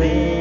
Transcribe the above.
man.